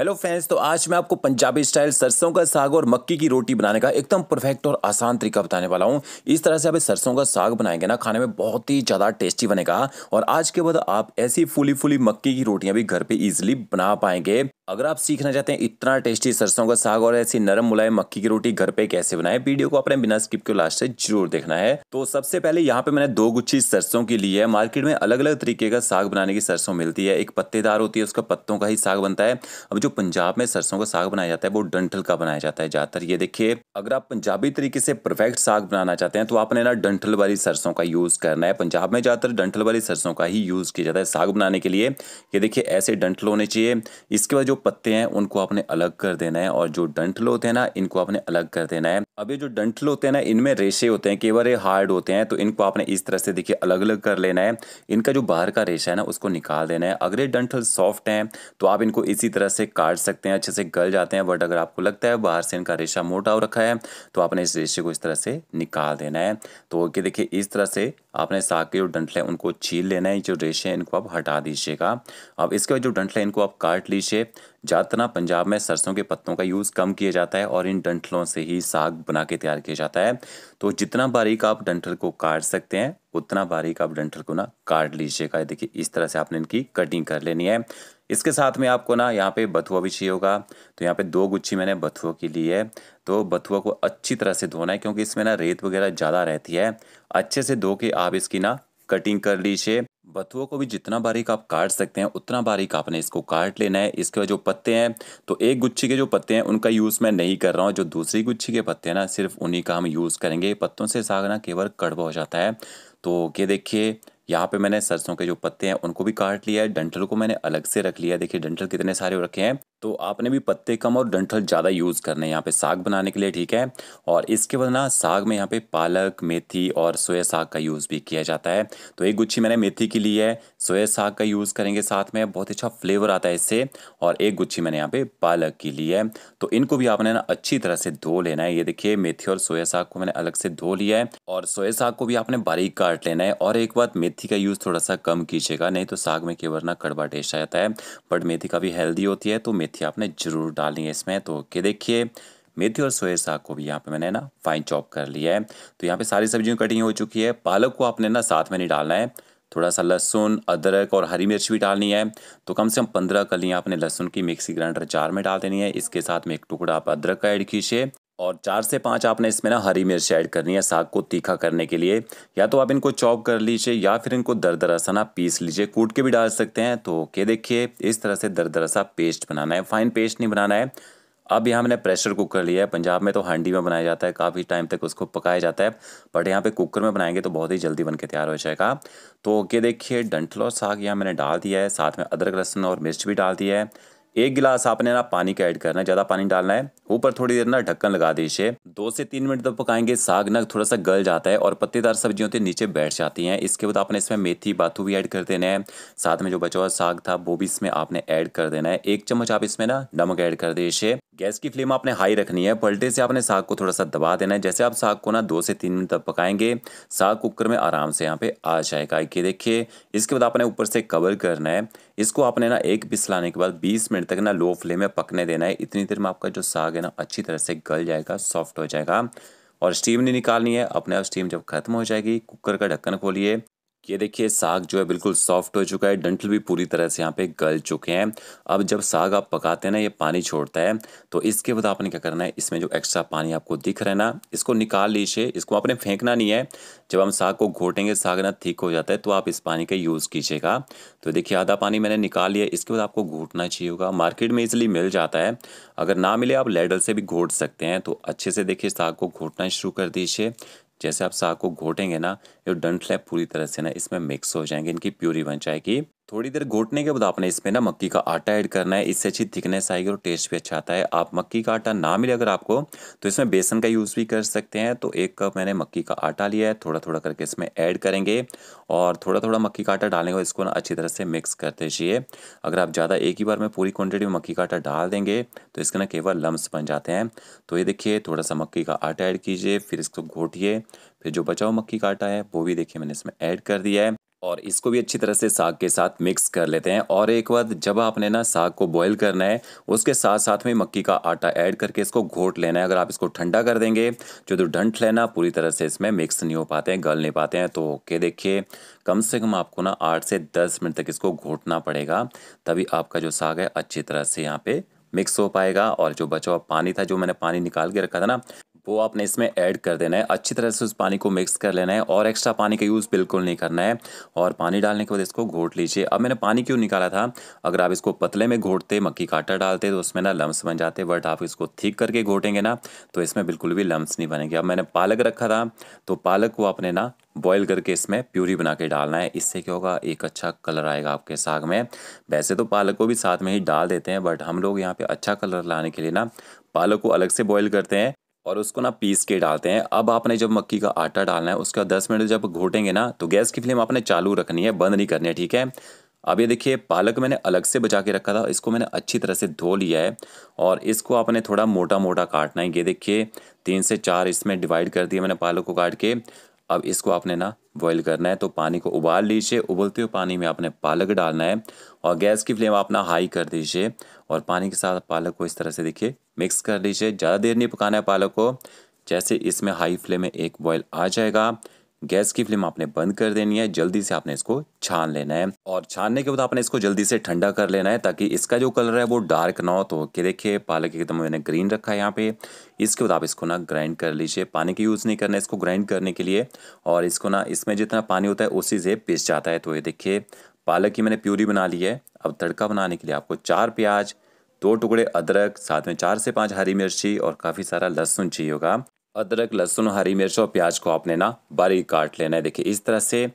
Hello friends, तो आज मैं आपको पंजाबी स्टाइल सरसों का साग और मक्की की रोटी बनाने का एकदम परफेक्ट और आसान तरीका बताने वाला हूँ। इस तरह से आप सरसों का साग बनाएंगे ना, खाने में बहुत ही ज़्यादा टेस्टी बनेगा। और आज के बाद आप ऐसी फूली मक्की की रोटियाँ भी घर पे इजीली बना पाएंगे। अगर आप सीखना चाहते हैं इतना टेस्टी सरसों का साग और ऐसी नरम मुलायम मक्की की रोटी घर पे कैसे बनाएं, वीडियो को आपने बिना स्किप के लास्ट से जरूर देखना है। तो सबसे पहले यहाँ पे मैंने 2 गुच्छी सरसों की ली है। मार्केट में अलग अलग तरीके का साग बनाने की सरसों मिलती है। एक पत्तेदार होती है, उसका पत्तों का ही साग बनता है। अब जो पंजाब में सरसों का साग बनाया जाता है वो डंठल का बनाया जाता है ज्यादातर। ये देखिए, अगर आप पंजाबी तरीके से परफेक्ट साग बनाना चाहते हैं तो आपने ना डंठल वाली सरसों का यूज करना है। पंजाब में ज्यादातर डंठल वाली सरसों का ही यूज किया जाता है साग बनाने के लिए। ये देखिए, ऐसे डंठल होने चाहिए। इसके बाद जो पत्ते हैं उनको आपने अलग कर देना है और जो डंठल होते हैं ना इनको आपने अलग कर देना है। अब ये जो डंठल होते हैं ना, इनमें रेशे होते हैं, कई बार ये हार्ड होते हैं, तो इनको आपने इस तरह से देखिए अलग अलग कर लेना है। इनका जो बाहर का रेशा है ना उसको निकाल देना है। अगर ये डंठल सॉफ्ट हैं तो आप इनको इसी तरह से काट सकते हैं, अच्छे से गल जाते हैं। बट अगर आपको लगता है बाहर से इनका रेशा मोटा हो रखा है तो आपने इस रेशे को इस तरह से निकाल देना है। तो ओके, देखिए इस तरह से आपने साग के जो डंठल है उनको छील लेना है। जो रेशे हैं इनको आप हटा दीजिएगा। अब इसके बाद जो डंठल है इनको आप काट लीजिए। ज़्यादातर ना पंजाब में सरसों के पत्तों का यूज़ कम किया जाता है और इन डंठलों से ही साग बना के तैयार किया जाता है। तो जितना बारीक आप डंठल को काट सकते हैं उतना बारीक आप डंठल को ना काट लीजिएगा। देखिए इस तरह से आपने इनकी कटिंग कर लेनी है। इसके साथ में आपको ना यहाँ पे बथुआ भी चाहिए होगा। तो यहाँ पे 2 गुच्छी मैंने बथुआ की ली है। तो बथुआ को अच्छी तरह से धोना है क्योंकि इसमें ना रेत वगैरह ज़्यादा रहती है। अच्छे से धो के आप इसकी ना कटिंग कर लीजिए। बथुआ को भी जितना बारीक आप काट सकते हैं उतना बारीक आपने इसको काट लेना है। इसके बाद जो पत्ते हैं, तो 1 गुच्छी के जो पत्ते हैं उनका यूज़ मैं नहीं कर रहा हूँ। जो दूसरी गुच्छी के पत्ते हैं ना सिर्फ उन्हीं का हम यूज़ करेंगे। पत्तों से साग ना केवल कड़वा हो जाता है। तो ये देखिए, यहाँ पे मैंने सरसों के जो पत्ते हैं उनको भी काट लिया है। डंठल को मैंने अलग से रख लिया है। देखिए डंठल कितने सारे हो रखे हैं। तो आपने भी पत्ते कम और डंठल ज़्यादा यूज़ करने हैं यहाँ पे साग बनाने के लिए, ठीक है। और इसके बाद ना साग में यहाँ पे पालक, मेथी और सोया साग का यूज़ भी किया जाता है। तो 1 गुच्छी मैंने मेथी की ली है। सोया साग का यूज़ करेंगे साथ में, बहुत अच्छा फ्लेवर आता है इससे। और 1 गुच्छी मैंने यहाँ पे पालक की ली है। तो इनको भी आपने ना अच्छी तरह से धो लेना है। ये देखिए, मेथी और सोया साग को मैंने अलग से धो लिया है और सोया साग को भी आपने बारीक काट लेना है। और एक बात, मेथी का यूज़ थोड़ा सा कम कीजिएगा, नहीं तो साग में केवल ना कड़वा टेस्ट आ जाता है। बट मेथी काफ़ी हेल्दी होती है तो मेथी आपने जरूर डालनी है इसमें। तो ओके, देखिए मेथी और सोया साग को भी यहाँ पे मैंने ना फाइन चॉप कर लिया है। तो यहाँ पे सारी सब्जियों की कटिंग हो चुकी है। पालक को आपने ना साथ में नहीं डालना है, थोड़ा सा लहसुन, अदरक और हरी मिर्च भी डालनी है। तो कम से कम 15 कलियाँ आपने लहसुन की मिक्सी ग्राइंडर जार में डाल देनी है। इसके साथ में 1 टुकड़ा आप अदरक का ऐड कीजिए और 4 से 5 आपने इसमें ना हरी मिर्च ऐड करनी है साग को तीखा करने के लिए। या तो आप इनको चॉप कर लीजिए या फिर इनको दरदरा सा ना पीस लीजिए, कूट के भी डाल सकते हैं। तो ओके, देखिए इस तरह से दरदरा सा पेस्ट बनाना है, फाइन पेस्ट नहीं बनाना है। अब यहाँ मैंने प्रेशर कुकर लिया है। पंजाब में तो हांडी में बनाया जाता है, काफ़ी टाइम तक उसको पकाया जाता है। बट यहाँ पे कुकर में बनाएंगे तो बहुत ही जल्दी बन के तैयार हो जाएगा। तो ओके, देखिए डंठल और साग यहाँ मैंने डाल दिया है, साथ में अदरक, लहसुन और मिर्च भी डाल दिया है। 1 गिलास आपने ना पानी का ऐड करना है, ज़्यादा पानी डालना है। ऊपर थोड़ी देर ना ढक्कन लगा दीजिए। 2 से 3 मिनट तक पकाएंगे। साग ना थोड़ा सा गल जाता है और पत्तेदार सब्जियां होती है नीचे बैठ जाती हैं। इसके बाद आपने इसमें मेथी, बाथू भी ऐड कर देना है। साथ में जो बचा हुआ साग था वो भी इसमें आपने ऐड कर देना है। 1 चम्मच आप इसमें ना नमक ऐड कर दीजिए। गैस की फ्लेम आपने हाई रखनी है। पलटे से आपने साग को थोड़ा सा दबा देना है। जैसे आप साग को ना 2 से 3 मिनट तक पकाएंगे, साग कुकर में आराम से यहाँ पे आ जाएगा। ये देखिए, इसके बाद आपने ऊपर से कवर करना है। इसको आपने ना एक पिसलाने के बाद 20 मिनट तक ना लो फ्लेम में पकने देना है। इतनी देर में आपका जो साग है ना अच्छी तरह से गल जाएगा, सॉफ्ट हो जाएगा। और स्टीम नहीं निकालनी है, अपने आप स्टीम जब खत्म हो जाएगी कुकर का ढक्कन खोलिए। ये देखिए साग जो है बिल्कुल सॉफ्ट हो चुका है, डंठल भी पूरी तरह से यहाँ पे गल चुके हैं। अब जब साग आप पकाते हैं ना ये पानी छोड़ता है, तो इसके बाद आपने क्या करना है, इसमें जो एक्स्ट्रा पानी आपको दिख रहा है ना इसको निकाल लीजिए। इसको आपने फेंकना नहीं है। जब हम साग को घोटेंगे साग ना ठीक हो जाता है, तो आप इस पानी का यूज़ कीजिएगा। तो देखिए आधा पानी मैंने निकाल लिया। इसके बाद आपको घोटना चाहिए होगा, मार्केट में इजीली मिल जाता है। अगर ना मिले आप लैडल से भी घोट सकते हैं। तो अच्छे से देखिए साग को घोटना शुरू कर दीजिए। जैसे आप साग को घोटेंगे ना जो डंठल है पूरी तरह से ना इसमें मिक्स हो जाएंगे, इनकी प्यूरी बन जाएगी। थोड़ी देर घोटने के बाद आपने इसमें ना मक्की का आटा ऐड करना है। इससे अच्छी थिकनेस आएगी और टेस्ट भी अच्छा आता है। आप मक्की का आटा ना मिले अगर आपको तो इसमें बेसन का यूज़ भी कर सकते हैं। तो 1 कप मैंने मक्की का आटा लिया है, थोड़ा थोड़ा करके इसमें ऐड करेंगे और थोड़ा थोड़ा मक्की का आटा डालेंगे और इसको ना अच्छी तरह से मिक्स करते जाइए। अगर आप ज़्यादा एक ही बार में पूरी क्वान्टिटी में मक्की का आटा डाल देंगे तो इसके ना केवल लम्स बन जाते हैं। तो ये देखिए थोड़ा सा मक्की का आटा ऐड कीजिए, फिर इसको घोटिए। फिर जो बचा हुआ मक्की का आटा है वो भी देखिए मैंने इसमें ऐड कर दिया है। और इसको भी अच्छी तरह से साग के साथ मिक्स कर लेते हैं। और एक बार जब आपने ना साग को बॉईल करना है उसके साथ साथ में मक्की का आटा ऐड करके इसको घोट लेना है। अगर आप इसको ठंडा कर देंगे तो डंठ लेना, पूरी तरह से इसमें मिक्स नहीं हो पाते हैं, गल नहीं पाते हैं। तो ओके देखिए कम से कम आपको ना 8 से 10 मिनट तक इसको घोटना पड़ेगा, तभी आपका जो साग है अच्छी तरह से यहाँ पे मिक्स हो पाएगा। और जो बचा हुआ पानी था, जो मैंने पानी निकाल के रखा था ना, वो आपने इसमें ऐड कर देना है। अच्छी तरह से उस पानी को मिक्स कर लेना है और एक्स्ट्रा पानी का यूज़ बिल्कुल नहीं करना है। और पानी डालने के बाद इसको घोट लीजिए। अब मैंने पानी क्यों निकाला था, अगर आप इसको पतले में घोटते, मक्की का आटा डालते तो उसमें ना लम्स बन जाते, बट आप इसको थिक करके घोटेंगे ना तो इसमें बिल्कुल भी लम्स नहीं बनेंगे। अब मैंने पालक रखा था तो पालक को आपने ना बॉईल करके इसमें प्यूरी बना के डालना है। इससे क्या होगा, एक अच्छा कलर आएगा आपके साग में। वैसे तो पालक को भी साथ में ही डाल देते हैं, बट हम लोग यहाँ पे अच्छा कलर लाने के लिए ना पालक को अलग से बॉईल करते हैं और उसको ना पीस के डालते हैं। अब आपने जब मक्की का आटा डालना है उसका 10 मिनट जब घोटेंगे ना तो गैस की फ्लेम आपने चालू रखनी है, बंद नहीं करनी है, ठीक है। अब ये देखिए पालक मैंने अलग से बचा के रखा था, इसको मैंने अच्छी तरह से धो लिया है और इसको आपने थोड़ा मोटा मोटा काटना है। ये देखिए 3 से 4 इसमें डिवाइड कर दिया मैंने पालक को काट के। अब इसको आपने ना बॉईल करना है, तो पानी को उबाल लीजिए। उबलते हुए पानी में आपने पालक डालना है और गैस की फ्लेम आप ना हाई कर दीजिए और पानी के साथ पालक को इस तरह से देखिए मिक्स कर लीजिए। ज़्यादा देर नहीं पकाना है पालक को, जैसे इसमें हाई फ्लेम में एक बॉईल आ जाएगा गैस की फ्लेम आपने बंद कर देनी है। जल्दी से आपने इसको छान लेना है और छानने के बाद आपने इसको जल्दी से ठंडा कर लेना है ताकि इसका जो कलर है वो डार्क ना हो। तो ओके देखिए पालक एकदम मैंने ग्रीन रखा है यहाँ पे। इसके बाद आप इसको ना ग्राइंड कर लीजिए, पानी का यूज़ नहीं करना है इसको ग्राइंड करने के लिए। और इसको ना इसमें जितना पानी होता है उसी से पिस जाता है। तो ये देखिए पालक की मैंने प्यूरी बना ली है। अब तड़का बनाने के लिए आपको 4 प्याज, 2 टुकड़े अदरक, साथ में 4 से 5 हरी मिर्ची और काफ़ी सारा लहसुन चाहिए होगा। अदरक, लहसुन, हरी मिर्च और प्याज को आपने ना बारीक काट लेना है, देखिए इस तरह से।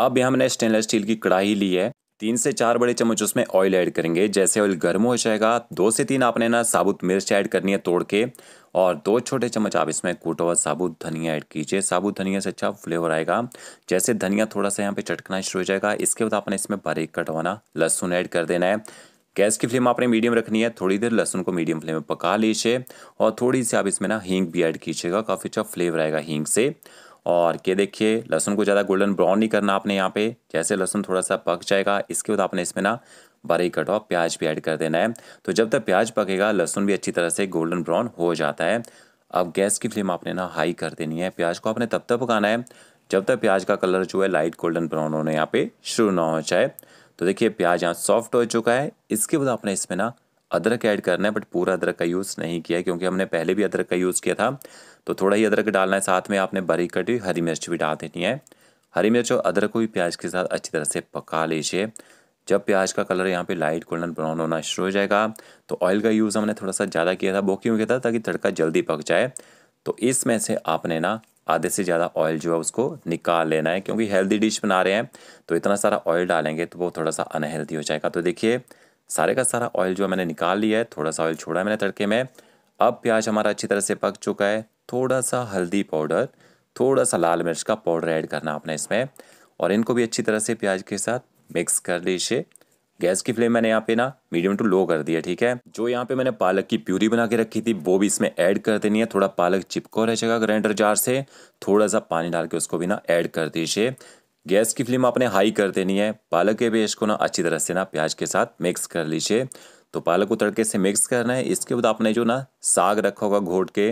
अब यहाँ मैंने स्टेनलेस स्टील की कढ़ाई ली है, 3 से 4 बड़े चम्मच उसमें ऑयल ऐड करेंगे। जैसे ऑयल गर्म हो जाएगा 2 से 3 आपने ना साबुत मिर्च ऐड करनी है तोड़ के, और 2 छोटे चम्मच आप इसमें कूटा हुआ साबुत धनिया ऐड कीजिए। साबुत धनिया से अच्छा फ्लेवर आएगा। जैसे धनिया थोड़ा सा यहाँ पे चटकना शुरू हो जाएगा, इसके बाद आपने इसमें बारीक कटवाना लहसुन ऐड कर देना है। गैस की फ्लेम आपने मीडियम रखनी है। थोड़ी देर लहसुन को मीडियम फ्लेम में पका लीजिए और थोड़ी सी आप इसमें ना हींग भी ऐड कीजिएगा, काफ़ी अच्छा फ्लेवर आएगा हींग से। और ये देखिए लहसुन को ज़्यादा गोल्डन ब्राउन नहीं करना आपने यहाँ पे। जैसे लहसुन थोड़ा सा पक जाएगा इसके बाद आपने इसमें ना बारीक कटा हुआ प्याज भी ऐड कर देना है। तो जब तक प्याज पकेगा लहसुन भी अच्छी तरह से गोल्डन ब्राउन हो जाता है। अब गैस की फ्लेम आपने ना हाई कर देनी है। प्याज को आपने तब तक पकाना है जब तक प्याज का कलर जो है लाइट गोल्डन ब्राउन होने यहाँ पे शुरू ना हो जाए। तो देखिए प्याज यहाँ सॉफ्ट हो चुका है। इसके बाद आपने इसमें ना अदरक ऐड करना है, बट पूरा अदरक का यूज़ नहीं किया है क्योंकि हमने पहले भी अदरक का यूज़ किया था, तो थोड़ा ही अदरक डालना है। साथ में आपने बारीक कटी हुई हरी मिर्च भी डाल देनी है। हरी मिर्च और अदरक को भी प्याज के साथ अच्छी तरह से पका लीजिए। जब प्याज का कलर यहाँ पे लाइट गोल्डन ब्राउन होना शुरू हो जाएगा तो ऑयल का यूज़ हमने थोड़ा सा ज़्यादा किया था, वो क्यों किया था, ताकि तड़का जल्दी पक जाए। तो इसमें से आपने ना आधे से ज़्यादा ऑयल जो है उसको निकाल लेना है, क्योंकि हेल्दी डिश बना रहे हैं तो इतना सारा ऑयल डालेंगे तो वो थोड़ा सा अनहेल्दी हो जाएगा। तो देखिए सारे का सारा ऑयल जो है मैंने निकाल लिया है, थोड़ा सा ऑयल छोड़ा है मैंने तड़के में। अब प्याज हमारा अच्छी तरह से पक चुका है। थोड़ा सा हल्दी पाउडर, थोड़ा सा लाल मिर्च का पाउडर ऐड करना आपने इसमें और इनको भी अच्छी तरह से प्याज के साथ मिक्स कर लीजिए। गैस की फ्लेम मैंने यहाँ पे ना मीडियम टू लो कर दिया, ठीक है। जो यहाँ पे मैंने पालक की प्यूरी बना के रखी थी वो भी इसमें ऐड कर देनी है। थोड़ा पालक चिपको रह जाएगा ग्राइंडर जार से, थोड़ा सा पानी डाल के उसको भी ना ऐड कर दीजिए। गैस की फ्लेम आपने हाई कर देनी है। पालक के बेस को ना अच्छी तरह से ना प्याज के साथ मिक्स कर लीजिए। तो पालक को तड़के से मिक्स करना है। इसके बाद आपने जो ना साग रखा होगा घोट के,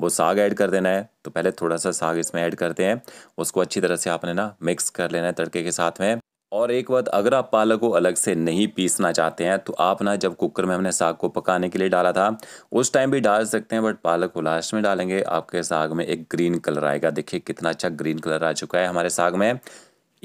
वो साग ऐड कर देना है। तो पहले थोड़ा सा साग इसमें ऐड करते हैं, उसको अच्छी तरह से आपने ना मिक्स कर लेना है तड़के के साथ में। और एक बात, अगर आप पालक को अलग से नहीं पीसना चाहते हैं तो आप ना जब कुकर में हमने साग को पकाने के लिए डाला था उस टाइम भी डाल सकते हैं, बट पालक को लास्ट में डालेंगे। आपके साग में एक ग्रीन कलर आएगा, देखिए कितना अच्छा ग्रीन कलर आ चुका है हमारे साग में।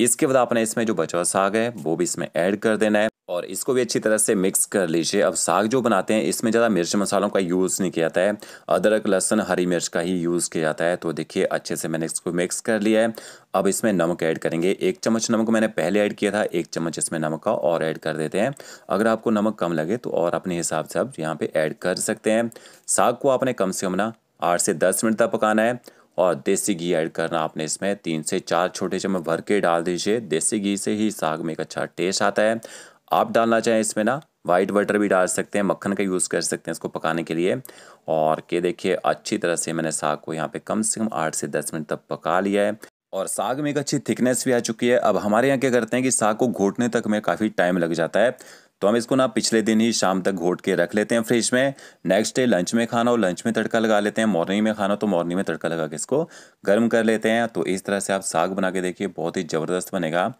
इसके बाद आपने इसमें जो बचा हुआ साग है वो भी इसमें ऐड कर देना है और इसको भी अच्छी तरह से मिक्स कर लीजिए। अब साग जो बनाते हैं इसमें ज़्यादा मिर्च मसालों का यूज़ नहीं किया जाता है, अदरक, लहसुन, हरी मिर्च का ही यूज़ किया जाता है। तो देखिए अच्छे से मैंने इसको मिक्स कर लिया है। अब इसमें नमक ऐड करेंगे। 1 चम्मच नमक मैंने पहले ऐड किया था, 1 चम्मच इसमें नमक का और ऐड कर देते हैं। अगर आपको नमक कम लगे तो और अपने हिसाब से आप यहाँ पर ऐड कर सकते हैं। साग को आपने कम से कम ना 8 से 10 मिनट तक पकाना है। और देसी घी ऐड करना आपने इसमें 3 से 4 छोटे चम्मच भर के डाल दीजिए। देसी घी से ही साग में एक अच्छा टेस्ट आता है। आप डालना चाहें इसमें ना वाइट बटर भी डाल सकते हैं, मक्खन का यूज़ कर सकते हैं इसको पकाने के लिए। और ये देखिए अच्छी तरह से मैंने साग को यहाँ पे कम से कम 8 से 10 मिनट तक पका लिया है। और साग में एक अच्छी थिकनेस भी आ चुकी है। अब हमारे यहाँ क्या करते हैं कि साग को घोटने तक में काफ़ी टाइम लग जाता है, तो हम इसको ना पिछले दिन ही शाम तक घोट के रख लेते हैं फ्रिज में। नेक्स्ट डे लंच में खाना हो लंच में तड़का लगा लेते हैं, मॉर्निंग में खाना हो तो मॉर्निंग में तड़का लगा के इसको गर्म कर लेते हैं। तो इस तरह से आप साग बना के देखिए, बहुत ही ज़बरदस्त बनेगा।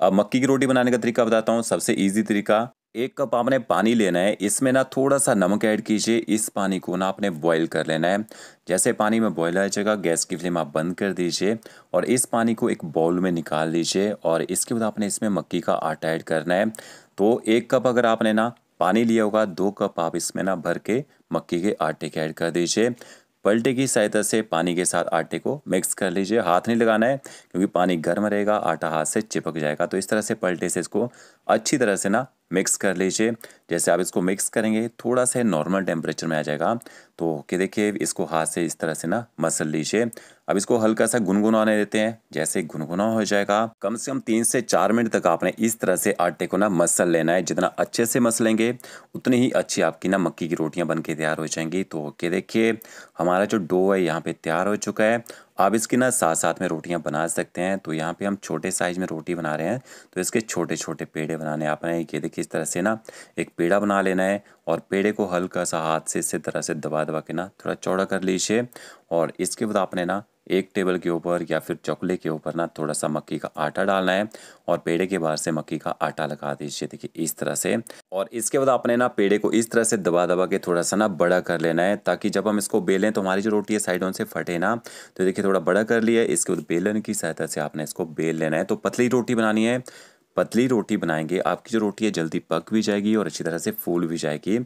अब मक्की की रोटी बनाने का तरीका बताता हूँ, सबसे ईजी तरीका। 1 कप आपने पानी लेना है, इसमें ना थोड़ा सा नमक ऐड कीजिए। इस पानी को ना आपने बॉईल कर लेना है। जैसे पानी में बॉईल आ जाएगा गैस की फ्लेम आप बंद कर दीजिए और इस पानी को एक बाउल में निकाल लीजिए। और इसके बाद आपने इसमें मक्की का आटा ऐड करना है। तो 1 कप अगर आपने ना पानी लिया होगा 2 कप आप इसमें ना भर के मक्की के आटे के ऐड कर दीजिए। पलटे की सहायता से पानी के साथ आटे को मिक्स कर लीजिए, हाथ नहीं लगाना है क्योंकि पानी गर्म रहेगा, आटा हाथ से चिपक जाएगा। तो इस तरह से पलटे से इसको अच्छी तरह से ना मिक्स कर लीजिए। जैसे आप इसको मिक्स करेंगे थोड़ा सा नॉर्मल टेम्परेचर में आ जाएगा। तो कि देखिए इसको हाथ से इस तरह से ना मसल लीजिए। अब इसको हल्का सा गुनगुनाने देते हैं। जैसे गुनगुना हो जाएगा कम से कम 3 से 4 मिनट तक आपने इस तरह से आटे को ना मसल लेना है। जितना अच्छे से मसलेंगे उतनी ही अच्छी आपकी ना मक्की की रोटियां बन के तैयार हो जाएंगी। तो कि देखिए हमारा जो डो है यहाँ पे तैयार हो चुका है। आप इसकी ना साथ साथ में रोटियां बना सकते हैं। तो यहाँ पे हम छोटे साइज़ में रोटी बना रहे हैं, तो इसके छोटे छोटे पेड़े बनाने आपने। ये देखिए इस तरह से ना एक पेड़ा बना लेना है और पेड़े को हल्का सा हाथ से इस तरह से दबा दबा के ना थोड़ा चौड़ा कर लीजिए। और इसके बाद आपने ना 1 टेबल के ऊपर या फिर चकले के ऊपर ना थोड़ा सा मक्की का आटा डालना है और पेड़े के बाहर से मक्की का आटा लगा दीजिए, देखिए इस तरह से। और इसके बाद आपने ना पेड़े को इस तरह से दबा दबा के थोड़ा सा ना बड़ा कर लेना है, ताकि जब हम इसको बेलें तो हमारी जो रोटी है साइडों से फटे ना। तो देखिए थोड़ा बड़ा कर लिया। इसके बाद बेलन की सहायता से आपने इसको बेल लेना है। तो पतली रोटी बनानी है, पतली रोटी बनाएंगे आपकी जो रोटी है जल्दी पक भी जाएगी और अच्छी तरह से फूल भी जाएगी।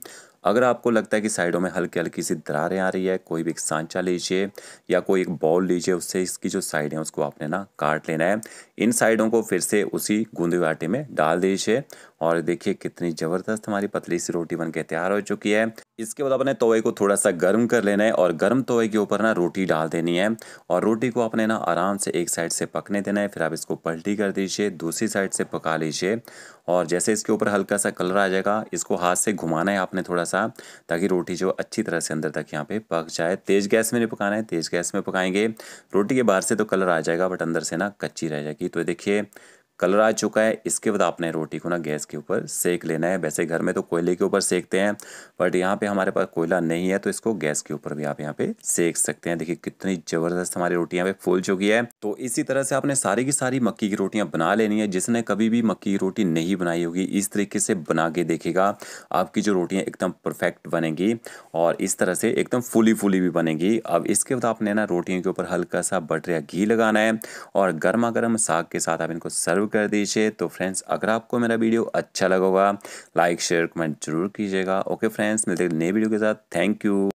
अगर आपको लगता है कि साइडों में हल्की हल्की सी दरारें आ रही है, कोई भी एक सांचा लीजिए या कोई एक बॉल लीजिए, उससे इसकी जो साइड है उसको आपने ना काट लेना है। इन साइडों को फिर से उसी गूंदे हुए आटे में डाल दीजिए और देखिए कितनी ज़बरदस्त हमारी पतली सी रोटी बन के तैयार हो चुकी है। इसके बाद अपने तवे को थोड़ा सा गर्म कर लेना है और गर्म तवे के ऊपर ना रोटी डाल देनी है और रोटी को आपने ना आराम से एक साइड से पकने देना है। फिर आप इसको पलटी कर दीजिए, दूसरी साइड से पका लीजिए। और जैसे इसके ऊपर हल्का सा कलर आ जाएगा इसको हाथ से घुमाना है आपने थोड़ा सा, ताकि रोटी जो अच्छी तरह से अंदर तक यहाँ पे पक जाए। तेज़ गैस में नहीं पकाना है, तेज़ गैस में पकाएंगे रोटी के बाहर से तो कलर आ जाएगा बट अंदर से ना कच्ची रह जाएगी। तो देखिए कलर आ चुका है। इसके बाद आपने रोटी को ना गैस के ऊपर सेक लेना है। वैसे घर में तो कोयले के ऊपर सेकते हैं बट यहाँ पे हमारे पास कोयला नहीं है, तो इसको गैस के ऊपर भी आप यहाँ पे सेक सकते हैं। देखिए कितनी ज़बरदस्त हमारी रोटी यहाँ पे फूल चुकी है। तो इसी तरह से आपने सारी की सारी मक्की की रोटियाँ बना लेनी है। जिसने कभी भी मक्की की रोटी नहीं बनाई होगी इस तरीके से बना के देखेगा, आपकी जो रोटियाँ एकदम परफेक्ट बनेगी और इस तरह से एकदम फूली फूली भी बनेगी। अब इसके बाद आपने ना रोटियों के ऊपर हल्का सा बटर या घी लगाना है और गर्मा गर्म साग के साथ आप इनको सर्व कर दीजिए। तो फ्रेंड्स अगर आपको मेरा वीडियो अच्छा लगा होगा लाइक शेयर कमेंट जरूर कीजिएगा। ओके फ्रेंड्स मिलते हैं नए वीडियो के साथ। Thank you.